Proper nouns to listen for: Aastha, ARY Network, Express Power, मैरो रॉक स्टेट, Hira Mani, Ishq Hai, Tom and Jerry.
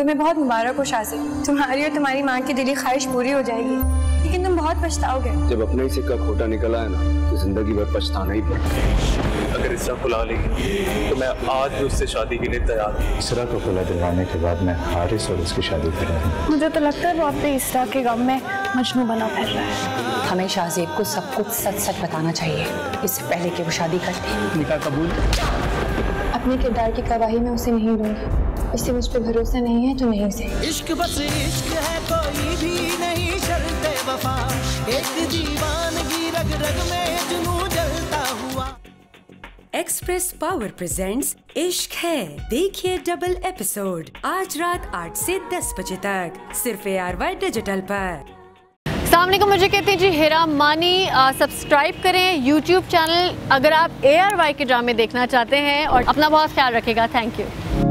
तुम्हें बहुत मुबारक हो शाज़ी, तुम्हारी और तुम्हारी माँ की दिली ख्वाहिश पूरी हो जाएगी, लेकिन तुम बहुत पछताओगे। जब अपने ही सिक्का खोटा निकला है ना, तो जिंदगी भर पछताना ही पड़ेगा। अगर इसरा खुला लेगी तो मैं आज भी उससे शादी के लिए तैयार हूँ। इसरा को खुला दिलवाने के बाद मैं हारिस और उसकी शादी करूँगा। मुझे तो लगता है वो अपने इसरा के गम में मजनू बना फिर रहा है। हमें शाहजेब को सब कुछ सच सच बताना चाहिए, इससे पहले कि वो शादी करती। निकाह कबूल। अपने किरदार की गवाही में उसे नहीं दूंगी, इससे मुझ पे भरोसा नहीं है तो नहीं से। इश्क बस इश्क है, कोई भी नहीं शर्ते वफा, एक दीवानगी रग रग में जुनून जलता हुआ। एक्सप्रेस पावर प्रेजेंट्स इश्क है, देखिए डबल एपिसोड आज रात 8 से 10 बजे तक सिर्फ ARY डिजिटल पर। अस्सलामुअलैकुम, मुझे कहते हैं जी हिरा मानी। सब्सक्राइब करें YouTube चैनल अगर आप ARY के ड्रामे देखना चाहते हैं, और अपना बहुत ख्याल रखेगा। Thank you.